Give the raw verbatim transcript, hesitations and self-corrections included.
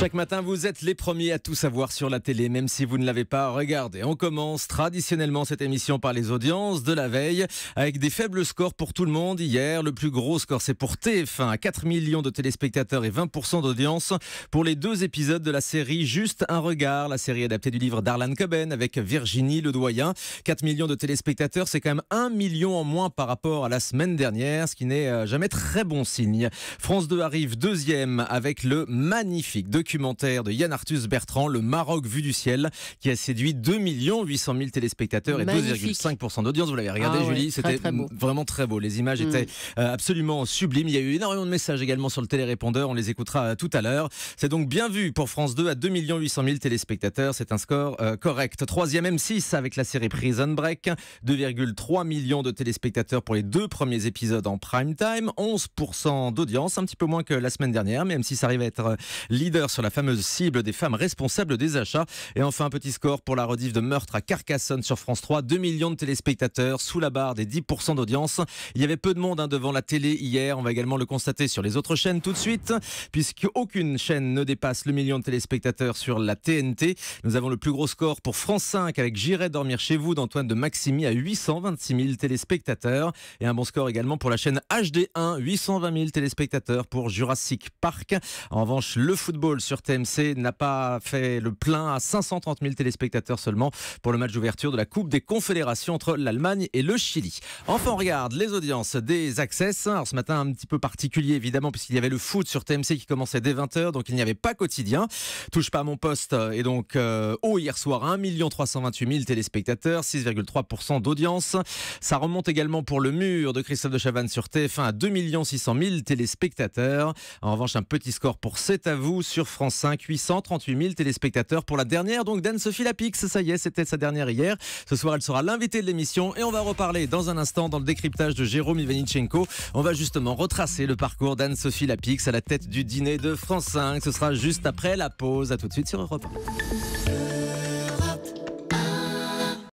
Chaque matin, vous êtes les premiers à tout savoir sur la télé, même si vous ne l'avez pas regardé. On commence traditionnellement cette émission par les audiences de la veille, avec des faibles scores pour tout le monde. Hier, le plus gros score, c'est pour T F un, à quatre millions de téléspectateurs et vingt pour cent d'audience pour les deux épisodes de la série Juste un regard, la série adaptée du livre d'Arlan Coben avec Virginie Ledoyen. quatre millions de téléspectateurs, c'est quand même un million en moins par rapport à la semaine dernière, ce qui n'est jamais très bon signe. France deux arrive deuxième avec le magnifique documentaire de Yann Arthus Bertrand, Le Maroc vu du ciel, qui a séduit deux millions huit cent mille téléspectateurs et deux virgule cinq pour cent d'audience. Vous l'avez regardé, ah, Julie, ouais, c'était vraiment très beau. Les images mmh. étaient euh, absolument sublimes. Il y a eu énormément de messages également sur le télérépondeur. On les écoutera euh, tout à l'heure. C'est donc bien vu pour France deux à deux millions huit cent mille téléspectateurs. C'est un score euh, correct. Troisième, M six avec la série Prison Break. deux virgule trois millions de téléspectateurs pour les deux premiers épisodes en prime time. onze pour cent d'audience, un petit peu moins que la semaine dernière, mais M six arrive à être leader sur la fameuse cible des femmes responsables des achats. Et enfin, un petit score pour la rediff de Meurtre à Carcassonne sur France trois. deux millions de téléspectateurs, sous la barre des dix pour cent d'audience. Il y avait peu de monde hein, devant la télé hier. On va également le constater sur les autres chaînes tout de suite, puisque aucune chaîne ne dépasse le million de téléspectateurs sur la T N T. Nous avons le plus gros score pour France cinq avec J'irai dormir chez vous d'Antoine de Maximi à huit cent vingt-six mille téléspectateurs. Et un bon score également pour la chaîne H D un, huit cent vingt mille téléspectateurs pour Jurassic Park. En revanche, le football sur T M C n'a pas fait le plein à cinq cent trente mille téléspectateurs seulement pour le match d'ouverture de la Coupe des Confédérations entre l'Allemagne et le Chili. Enfin, on regarde les audiences des Access. Alors ce matin, un petit peu particulier évidemment, puisqu'il y avait le foot sur T M C qui commençait dès vingt heures, donc il n'y avait pas quotidien. Touche pas à mon poste et donc euh, haut hier soir, un million trois cent vingt-huit mille téléspectateurs, six virgule trois pour cent d'audience. Ça remonte également pour le mur de Christophe de Chavannes sur T F un à deux millions six cent mille téléspectateurs. En revanche, un petit score pour C'est à vous sur France cinq, huit cent trente-huit mille téléspectateurs pour la dernière donc d'Anne-Sophie Lapix. Ça y est, c'était sa dernière hier. Ce soir, elle sera l'invitée de l'émission et on va reparler dans un instant dans le décryptage de Jérôme Ivani-Tchenko. On va justement retracer le parcours d'Anne-Sophie Lapix à la tête du dîner de France cinq. Ce sera juste après la pause. À tout de suite sur Europe un.